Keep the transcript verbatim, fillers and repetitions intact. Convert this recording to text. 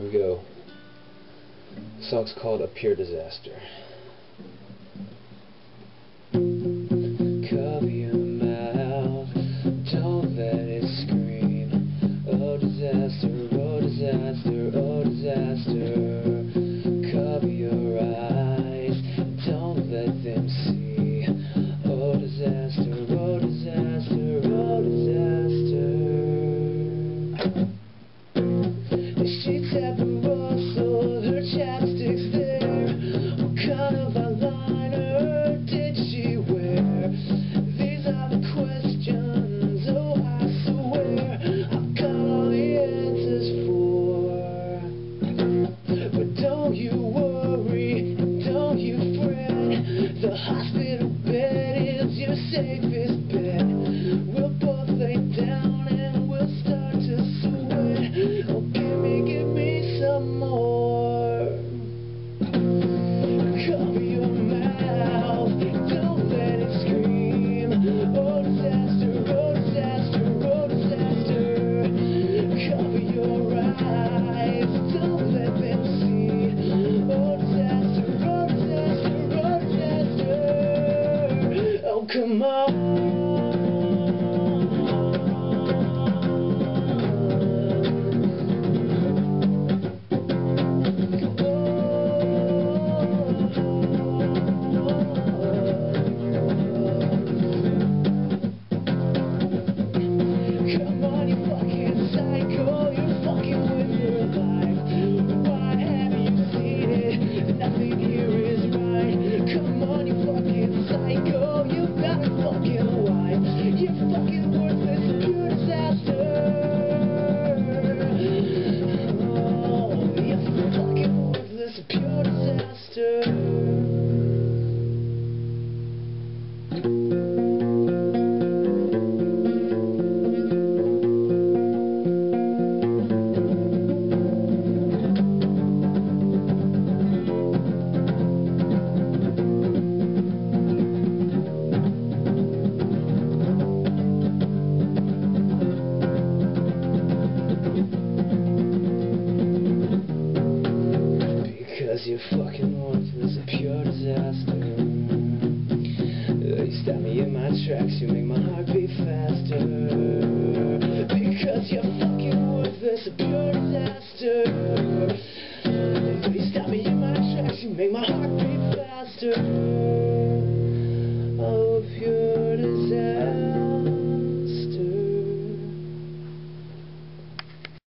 Here we go. The song's called A Pure Disaster.